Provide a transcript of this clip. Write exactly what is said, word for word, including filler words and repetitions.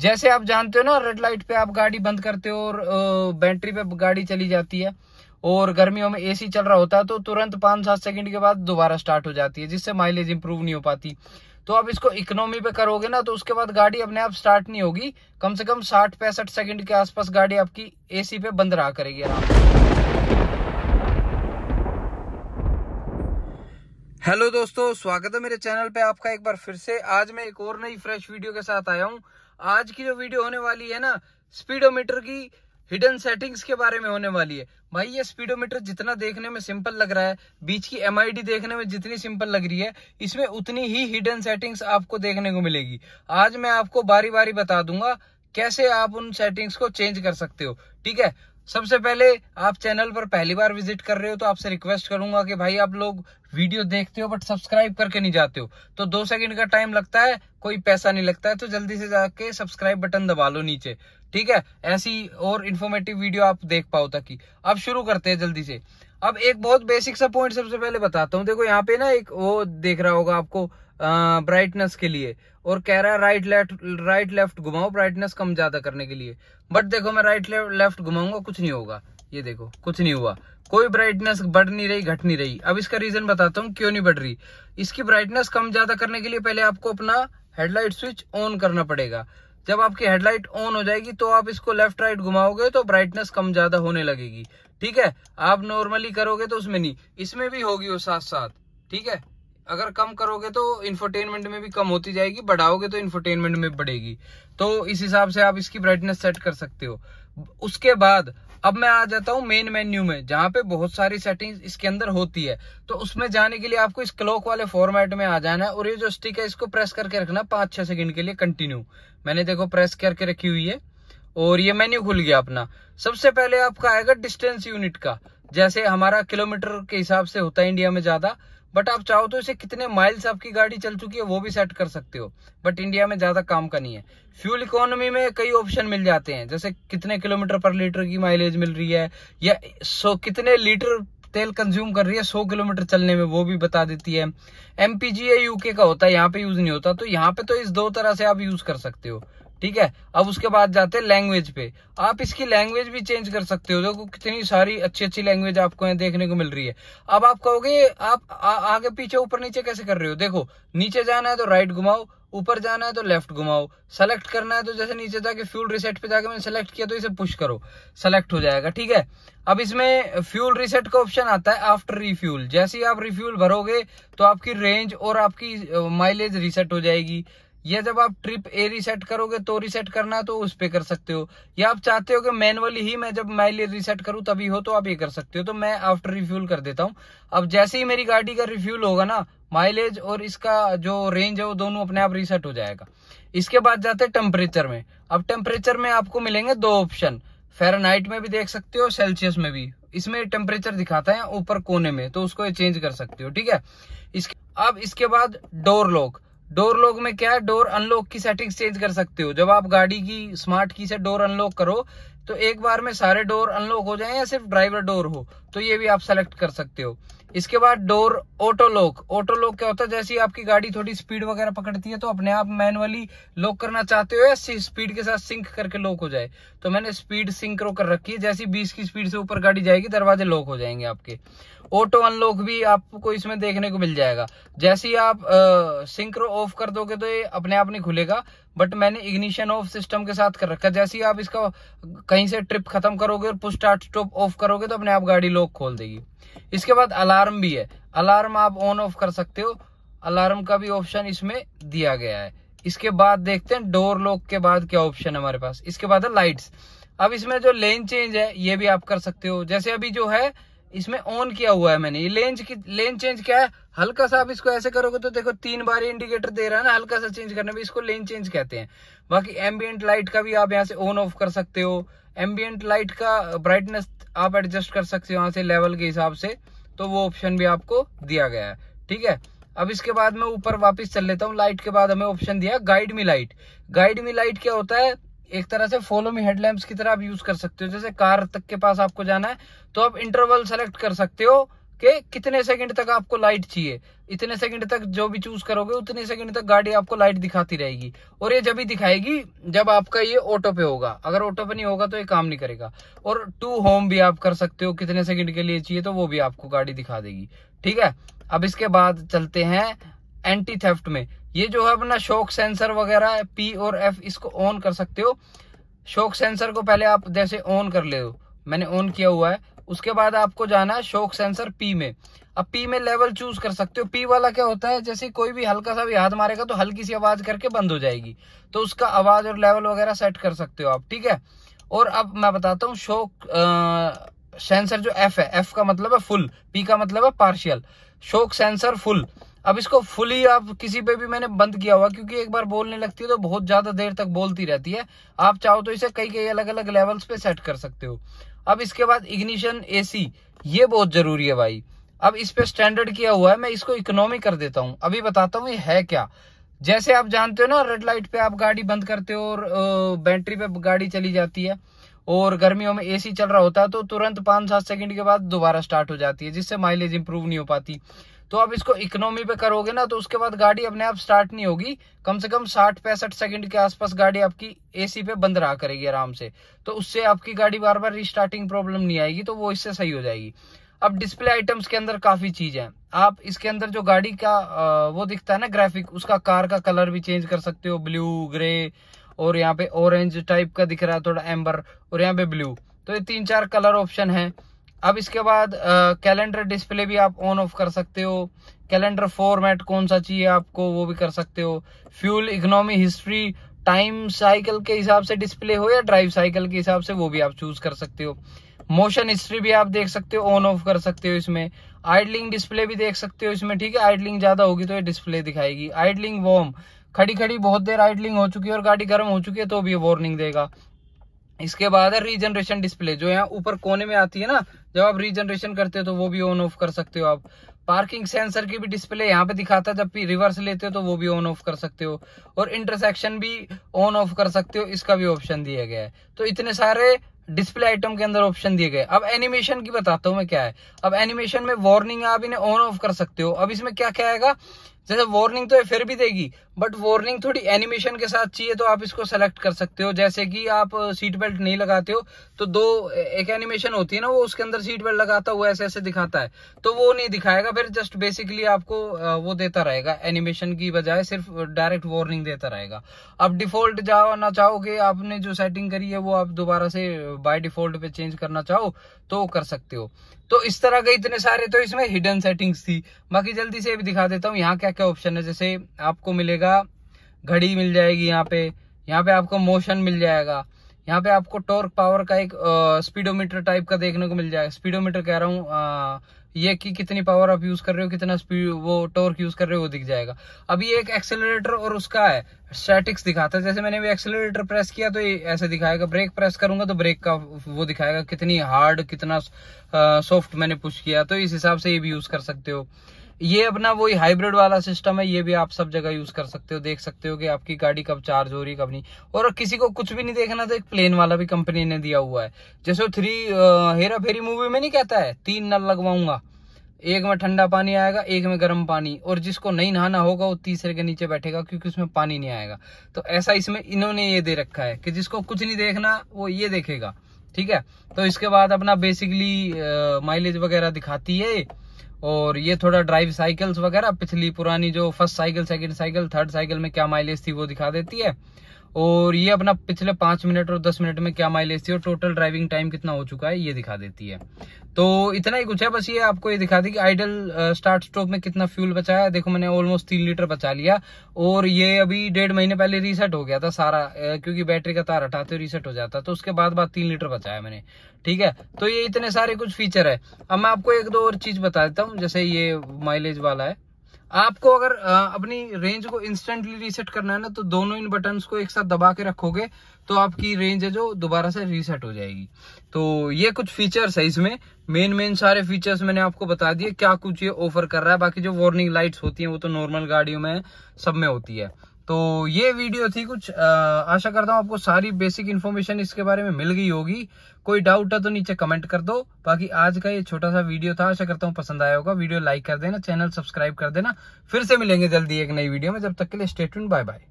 जैसे आप जानते हो ना, रेड लाइट पे आप गाड़ी बंद करते हो और बैटरी पे गाड़ी चली जाती है और गर्मियों में एसी चल रहा होता है तो तुरंत पाँच सात सेकंड के बाद दोबारा स्टार्ट हो जाती है, जिससे माइलेज इंप्रूव नहीं हो पाती। तो आप इसको इकोनॉमी पे करोगे ना तो उसके बाद गाड़ी अपने आप स्टार्ट नहीं होगी, कम से कम साठ पैंसठ सेकंड के आसपास गाड़ी आपकी एसी पे बंद रहा करेगी आराम से। हेलो दोस्तों, स्वागत है मेरे चैनल पे आपका एक बार फिर से। आज मैं एक और नई फ्रेश वीडियो के साथ आया हूँ। आज की जो वीडियो होने वाली है ना, स्पीडोमीटर की हिडन सेटिंग्स के बारे में होने वाली है। भाई ये स्पीडोमीटर जितना देखने में सिंपल लग रहा है, बीच की एम आई डी देखने में जितनी सिंपल लग रही है, इसमें उतनी ही हिडन सेटिंग्स आपको देखने को मिलेगी। आज मैं आपको बारी बारी बता दूंगा कैसे आप उन सेटिंग्स को चेंज कर सकते हो, ठीक है। सबसे पहले आप चैनल पर पहली बार विजिट कर रहे हो तो आपसे रिक्वेस्ट करूंगा कि भाई आप लोग वीडियो देखते हो बट सब्सक्राइब करके नहीं जाते हो, तो दो सेकंड का टाइम लगता है, कोई पैसा नहीं लगता है, तो जल्दी से जाके सब्सक्राइब बटन दबा लो नीचे, ठीक है, ऐसी और इन्फॉर्मेटिव वीडियो आप देख पाओ ताकि। अब शुरू करते हैं जल्दी से। अब एक बहुत बेसिक सा पॉइंट सबसे पहले बताता हूँ। देखो यहाँ पे ना एक वो देख रहा होगा आपको ब्राइटनेस के लिए, और कह रहा है राइट लेफ्ट राइट लेफ्ट घुमाओ ब्राइटनेस कम ज्यादा करने के लिए, बट देखो मैं राइट लेफ्ट घुमाऊंगा कुछ नहीं होगा, ये देखो कुछ नहीं हुआ, कोई ब्राइटनेस बढ़ नहीं रही घट नहीं रही। अब इसका रीजन बताता हूँ क्यों नहीं बढ़ रही। इसकी ब्राइटनेस कम ज्यादा करने के लिए पहले आपको अपना हेडलाइट स्विच ऑन करना पड़ेगा। जब आपकी हेडलाइट ऑन हो जाएगी तो आप इसको लेफ्ट राइट घुमाओगे तो ब्राइटनेस कम ज्यादा होने लगेगी, ठीक है। आप नॉर्मली करोगे तो उसमें नहीं, इसमें भी होगी वो साथ साथ, ठीक है। अगर कम करोगे तो इंफोटेनमेंट में भी कम होती जाएगी, बढ़ाओगे तो इंफोटेनमेंट में बढ़ेगी। तो इस हिसाब से आप इसकी ब्राइटनेस सेट कर सकते हो। उसके बाद अब मैं आ जाता हूं मेन मेन्यू में, जहां पे बहुत सारी सेटिंग्स इसके अंदर होती है। तो उसमें जाने के लिए आपको इस क्लॉक वाले फॉर्मेट में आ जाना है और ये जो स्टिक है इसको प्रेस करके रखना पाँच छः सेकंड के लिए कंटिन्यू। मैंने देखो प्रेस करके रखी हुई है और ये मेन्यू खुल गया अपना। सबसे पहले आपका आएगा डिस्टेंस यूनिट का, जैसे हमारा किलोमीटर के हिसाब से होता है इंडिया में ज्यादा, बट आप चाहो तो इसे कितने माइल्स आपकी गाड़ी चल चुकी है वो भी सेट कर सकते हो, बट इंडिया में ज्यादा काम का नहीं है। फ्यूल इकोनॉमी में कई ऑप्शन मिल जाते हैं, जैसे कितने किलोमीटर पर लीटर की माइलेज मिल रही है या सौ कितने लीटर तेल कंज्यूम कर रही है सौ किलोमीटर चलने में, वो भी बता देती है। एम पी जी यू के का होता है, यहाँ पे यूज नहीं होता, तो यहाँ पे तो इस दो तरह से आप यूज कर सकते हो, ठीक है। अब उसके बाद जाते हैं लैंग्वेज पे। आप इसकी लैंग्वेज भी चेंज कर सकते हो, देखो कितनी सारी अच्छी अच्छी लैंग्वेज आपको यहाँ देखने को मिल रही है। अब आप कहोगे आप आ, आगे पीछे ऊपर नीचे कैसे कर रहे हो, देखो नीचे जाना है तो राइट घुमाओ, ऊपर जाना है तो लेफ्ट घुमाओ, सेलेक्ट करना है तो जैसे नीचे जाके फ्यूल रिसेट पे जाके मैंने सेलेक्ट किया तो इसे पुश करो, सेलेक्ट हो जाएगा, ठीक है। अब इसमें फ्यूल रिसेट का ऑप्शन आता है आफ्टर रिफ्यूल, जैसे ही आप रिफ्यूल भरोगे तो आपकी रेंज और आपकी माइलेज रिसेट हो जाएगी। या जब आप ट्रिप ए रिसेट करोगे तो रिसेट करना है तो उस पे कर सकते हो, या आप चाहते हो कि मैनुअली ही मैं जब माइलेज रिसेट करूं तभी हो तो आप ये कर सकते हो। तो मैं आफ्टर रिफ्यूल कर देता हूं। अब जैसे ही मेरी गाड़ी का रिफ्यूल होगा ना, माइलेज और इसका जो रेंज है वो दोनों अपने आप रिसेट हो जाएगा। इसके बाद जाते हैं टेम्परेचर में। अब टेम्परेचर में आपको मिलेंगे दो ऑप्शन, फ़ारेनहाइट में भी देख सकते हो, सेल्सियस में भी। इसमें टेम्परेचर दिखाता है ऊपर कोने में, तो उसको चेंज कर सकते हो, ठीक है। अब इसके बाद डोर लॉक। डोर लॉक में क्या है, डोर अनलॉक की सेटिंग्स चेंज कर सकते हो। जब आप गाड़ी की स्मार्ट की से डोर अनलॉक करो तो एक बार में सारे डोर अनलॉक हो जाएं या सिर्फ ड्राइवर डोर हो, तो ये भी आप सेलेक्ट कर सकते हो। इसके बाद door auto lock. Auto lock क्या होता है, जैसे ही आपकी गाड़ी थोड़ी स्पीड वगैरह पकड़ती है तो अपने आप मैनुअली लॉक करना चाहते हो या स्पीड के साथ सिंक करके लॉक हो जाए, तो मैंने स्पीड सिंक रो कर रखी है, जैसे बीस की स्पीड से ऊपर गाड़ी जाएगी दरवाजे लॉक हो जाएंगे आपके। ऑटो अनलॉक भी आपको इसमें देखने को मिल जाएगा, जैसे ही आप सिंक्रो ऑफ कर दोगे तो ये अपने आप नहीं खुलेगा, बट मैंने इग्निशन ऑफ सिस्टम के साथ कर रखा है, जैसे ही आप इसका कहीं से ट्रिप खत्म करोगे और पुश स्टार्ट स्टॉप ऑफ करोगे तो अपने आप गाड़ी लॉक खोल देगी। इसके बाद अलार्म भी है, अलार्म आप ऑन ऑफ कर सकते हो, अलार्म का भी ऑप्शन इसमें दिया गया है। इसके बाद देखते हैं डोर लॉक के बाद क्या ऑप्शन है हमारे पास। इसके बाद है लाइट्स। अब इसमें जो लेन चेंज है ये भी आप कर सकते हो, जैसे अभी जो है इसमें ऑन किया हुआ है मैंने। ये लेन की लेन चेंज क्या है, हल्का सा आप इसको ऐसे करोगे तो देखो तीन बार इंडिकेटर दे रहा है ना, हल्का सा चेंज करने में, इसको लेन चेंज कहते हैं। बाकी एम्बियंट लाइट का भी आप यहाँ से ऑन ऑफ कर सकते हो, एम्बियंट लाइट का ब्राइटनेस आप एडजस्ट कर सकते हो यहाँ से लेवल के हिसाब से, तो वो ऑप्शन भी आपको दिया गया है, ठीक है। अब इसके बाद मैं ऊपर वापस चल लेता हूँ। लाइट के बाद हमें ऑप्शन दिया guide me light. Guide me light क्या होता है, एक तरह से फॉलो मी हेडलैम्प्स की तरह आप यूज कर सकते हो। जैसे कार तक के पास आपको जाना है तो आप इंटरवल सेलेक्ट कर सकते हो कि कितने सेकंड तक आपको लाइट चाहिए, इतने सेकंड तक जो भी चूज करोगे उतने सेकंड तक गाड़ी आपको लाइट दिखाती रहेगी। और ये जब भी दिखाएगी जब आपका ये ऑटो पे होगा, अगर ऑटो पे नहीं होगा तो ये काम नहीं करेगा। और टू होम भी आप कर सकते हो, कितने सेकंड के लिए चाहिए तो वो भी आपको गाड़ी दिखा देगी। ठीक है, अब इसके बाद चलते हैं एंटी थेफ्ट में। ये जो है अपना शॉक सेंसर वगैरह पी और एफ इसको ऑन कर सकते हो। शॉक सेंसर को पहले आप जैसे ऑन कर ले हो, मैंने ऑन किया हुआ है, उसके बाद आपको जाना है शॉक सेंसर पी में। अब पी में लेवल चूज कर सकते हो। पी वाला क्या होता है, जैसे कोई भी हल्का सा भी हाथ मारेगा तो हल्की सी आवाज करके बंद हो जाएगी, तो उसका आवाज और लेवल वगैरह सेट कर सकते हो आप। ठीक है, और अब मैं बताता हूँ शॉक सेंसर जो एफ है, एफ का मतलब है फुल, पी का मतलब है पार्शियल। शॉक सेंसर फुल, अब इसको फुली आप किसी पे भी मैंने बंद किया हुआ, क्योंकि एक बार बोलने लगती है तो बहुत ज्यादा देर तक बोलती रहती है। आप चाहो तो इसे कई कई अलग अलग लेवल्स पे सेट कर सकते हो। अब इसके बाद इग्निशन एसी, ये बहुत जरूरी है भाई। अब इस पे स्टैंडर्ड किया हुआ है, मैं इसको इकोनॉमी कर देता हूँ, अभी बताता हूँ ये है क्या। जैसे आप जानते हो ना, रेड लाइट पे आप गाड़ी बंद करते हो और बैटरी पे गाड़ी चली जाती है, और गर्मियों में एसी चल रहा होता है तो तुरंत पांच सात सेकंड के बाद दोबारा स्टार्ट हो जाती है, जिससे माइलेज इंप्रूव नहीं हो पाती। तो आप इसको इकोनॉमी पे करोगे ना तो उसके बाद गाड़ी अपने आप स्टार्ट नहीं होगी, कम से कम साठ पैंसठ सेकंड के आसपास गाड़ी आपकी एसी पे बंद रहा करेगी आराम से, तो उससे आपकी गाड़ी बार बार रिस्टार्टिंग प्रॉब्लम नहीं आएगी, तो वो इससे सही हो जाएगी। अब डिस्प्ले आइटम्स के अंदर काफी चीज है। आप इसके अंदर जो गाड़ी का वो दिखता है ना ग्राफिक, उसका कार का कलर भी चेंज कर सकते हो, ब्लू, ग्रे, और यहाँ पे ऑरेंज टाइप का दिख रहा है थोड़ा, एम्बर, और यहाँ पे ब्लू, तो ये तीन चार कलर ऑप्शन है। अब इसके बाद कैलेंडर डिस्प्ले भी आप ऑन ऑफ कर सकते हो, कैलेंडर फॉर्मेट कौन सा चाहिए आपको वो भी कर सकते हो, fuel economy, history, time cycle के हिसाब से डिस्प्ले हो या ड्राइव साइकिल के हिसाब से, वो भी आप चूज कर सकते हो। मोशन हिस्ट्री भी आप देख सकते हो, ऑन ऑफ कर सकते हो इसमें। आइडलिंग डिस्प्ले भी देख सकते हो इसमें, ठीक है, आइडलिंग ज्यादा होगी तो ये डिस्प्ले दिखाएगी। आइडलिंग वार्म, खड़ी खड़ी बहुत देर आइडलिंग हो चुकी है और गाड़ी गर्म हो चुकी है तो भी वार्निंग देगा। इसके बाद है रीजनरेशन डिस्प्ले, जो यहाँ ऊपर कोने में आती है ना, जब आप रीजनरेशन करते हो तो वो भी ऑन ऑफ कर सकते हो आप। पार्किंग सेंसर की भी डिस्प्ले यहाँ पे दिखाता है जब भी रिवर्स लेते हो, तो वो भी ऑन ऑफ कर सकते हो, और इंटरसेक्शन भी ऑन ऑफ कर सकते हो, इसका भी ऑप्शन दिया गया है। तो इतने सारे डिस्प्ले आइटम के अंदर ऑप्शन दिए गए। अब एनिमेशन की बताता हूँ मैं क्या है। अब एनिमेशन में वार्निंग आप इन्हें ऑन ऑफ कर सकते हो। अब इसमें क्या क्या आएगा, जैसे वार्निंग तो ये फिर भी देगी, बट वार्निंग थोड़ी एनिमेशन के साथ चाहिए तो आप इसको सेलेक्ट कर सकते हो। जैसे कि आप सीट बेल्ट नहीं लगाते हो तो दो एक एनिमेशन होती है ना, वो उसके अंदर सीट बेल्ट लगाता हुआ ऐसे ऐसे दिखाता है, तो वो नहीं दिखाएगा, फिर जस्ट बेसिकली आपको वो देता रहेगा एनिमेशन की बजाय, सिर्फ डायरेक्ट वार्निंग देता रहेगा। अब डिफॉल्ट जाओ ना चाहोगे, आपने जो सेटिंग करी है वो आप दोबारा से बाय डिफॉल्ट पे चेंज करना चाहो तो कर सकते हो। तो इस तरह के इतने सारे, तो इसमें हिडन सेटिंग्स थी। बाकी जल्दी से भी दिखा देता हूँ यहाँ क्या क्या ऑप्शन है। जैसे आपको मिलेगा घड़ी मिल जाएगी यहाँ पे, यहाँ पे आपको मोशन मिल जाएगा, यहाँ पे आपको टॉर्क पावर का एक स्पीडोमीटर टाइप का देखने को मिल जाएगा। स्पीडोमीटर कह रहा हूँ ये कि कितनी पावर आप यूज कर रहे हो, कितना स्पीड वो टॉर्क यूज कर रहे हो वो दिख जाएगा। अभी एक एक्सेलरेटर और उसका है स्टैटिक्स दिखाता है, जैसे मैंने भी एक्सेलरेटर प्रेस किया तो ये ऐसे दिखाएगा, ब्रेक प्रेस करूंगा तो ब्रेक का वो दिखाएगा, कितनी हार्ड कितना सॉफ्ट मैंने पुश किया, तो इस हिसाब से ये भी यूज कर सकते हो। ये अपना वही हाइब्रिड वाला सिस्टम है, ये भी आप सब जगह यूज कर सकते हो, देख सकते हो कि आपकी गाड़ी कब चार्ज हो रही कब नहीं। और किसी को कुछ भी नहीं देखना तो एक प्लेन वाला भी कंपनी ने दिया हुआ है, जैसे थ्री हेरा फेरी मूवी में नहीं कहता है, तीन नल लगवाऊंगा, एक में ठंडा पानी आएगा, एक में गर्म पानी, और जिसको नहीं नहाना होगा वो तीसरे के नीचे बैठेगा क्योंकि उसमें पानी नहीं आएगा। तो ऐसा इसमें इन्होंने ये दे रखा है कि जिसको कुछ नहीं देखना वो ये देखेगा, ठीक है। तो इसके बाद अपना बेसिकली माइलेज वगैरह दिखाती है, और ये थोड़ा ड्राइव साइकिल्स वगैरह, पिछली पुरानी जो first cycle, second cycle, third cycle में क्या माइलेज थी वो दिखा देती है, और ये अपना पिछले पांच मिनट और दस मिनट में क्या माइलेज थी और टोटल ड्राइविंग टाइम कितना हो चुका है ये दिखा देती है। तो इतना ही कुछ है, बस ये आपको ये दिखा दी कि आइडल स्टार्ट स्टॉप में कितना फ्यूल बचाया। देखो मैंने ऑलमोस्ट तीन लीटर बचा लिया, और ये अभी डेढ़ महीने पहले रीसेट हो गया था सारा, क्योंकि बैटरी का तार हटाते रीसेट हो जाता, तो उसके बाद बाद तीन लीटर बचाया मैंने, ठीक है। तो ये इतने सारे कुछ फीचर है। अब मैं आपको एक दो और चीज बता देता हूँ, जैसे ये माइलेज वाला है, आपको अगर अपनी रेंज को इंस्टेंटली रीसेट करना है ना तो दोनों इन बटन्स को एक साथ दबा के रखोगे तो आपकी रेंज है जो दोबारा से रीसेट हो जाएगी। तो ये कुछ फीचर्स है इसमें, मेन मेन सारे फीचर्स मैंने आपको बता दिए क्या कुछ ये ऑफर कर रहा है। बाकी जो वार्निंग लाइट्स होती हैं वो तो नॉर्मल गाड़ियों में सब में होती है। तो ये वीडियो थी कुछ, आशा करता हूँ आपको सारी बेसिक इन्फॉर्मेशन इसके बारे में मिल गई होगी। कोई डाउट है तो नीचे कमेंट कर दो। बाकी आज का ये छोटा सा वीडियो था, आशा करता हूँ पसंद आया होगा। वीडियो लाइक कर देना, चैनल सब्सक्राइब कर देना। फिर से मिलेंगे जल्दी एक नई वीडियो में, जब तक के लिए स्टे ट्यून्ड, बाय बाय।